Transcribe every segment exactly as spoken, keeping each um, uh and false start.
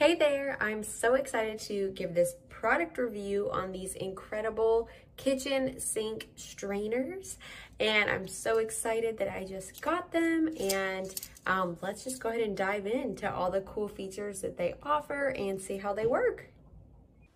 Hey there, I'm so excited to give this product review on these incredible kitchen sink strainers, and I'm so excited that I just got them. And um, let's just go ahead and dive into all the cool features that they offer and see how they work.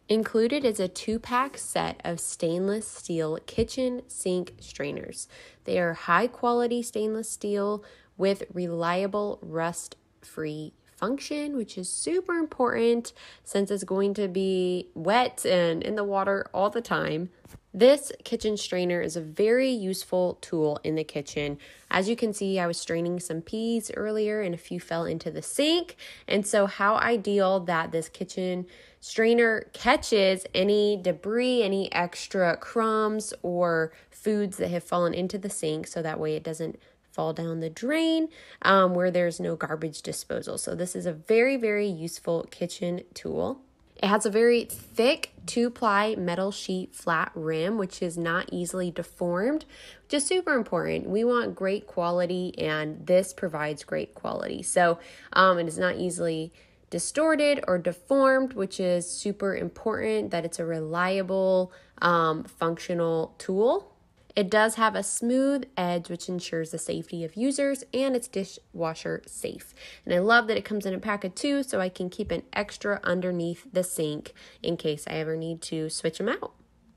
Included is a two-pack set of stainless steel kitchen sink strainers. They are high-quality stainless steel with reliable rust-free function, which is super important since it's going to be wet and in the water all the time. This kitchen strainer is a very useful tool in the kitchen. As you can see, I was straining some peas earlier and a few fell into the sink. And so how ideal that this kitchen strainer catches any debris, any extra crumbs or foods that have fallen into the sink, so that way it doesn't fall down the drain um, where there's no garbage disposal. So this is a very, very useful kitchen tool. It has a very thick two-ply metal sheet flat rim, which is not easily deformed, which is super important. We want great quality, and this provides great quality. So um, it is not easily distorted or deformed, which is super important that it's a reliable, um, functional tool. It does have a smooth edge, which ensures the safety of users, and it's dishwasher safe. And I love that it comes in a pack of two, so I can keep an extra underneath the sink in case I ever need to switch them out.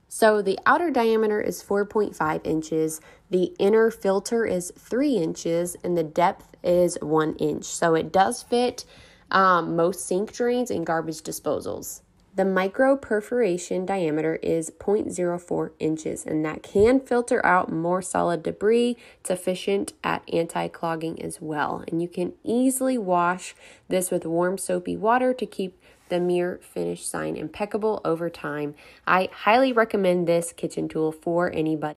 So the outer diameter is four point five inches, the inner filter is three inches, and the depth is one inch. So it does fit um, most sink drains and garbage disposals. The micro perforation diameter is zero point zero four inches, and that can filter out more solid debris. It's efficient at anti-clogging as well. And you can easily wash this with warm soapy water to keep the mirror finish sign impeccable over time. I highly recommend this kitchen tool for anybody.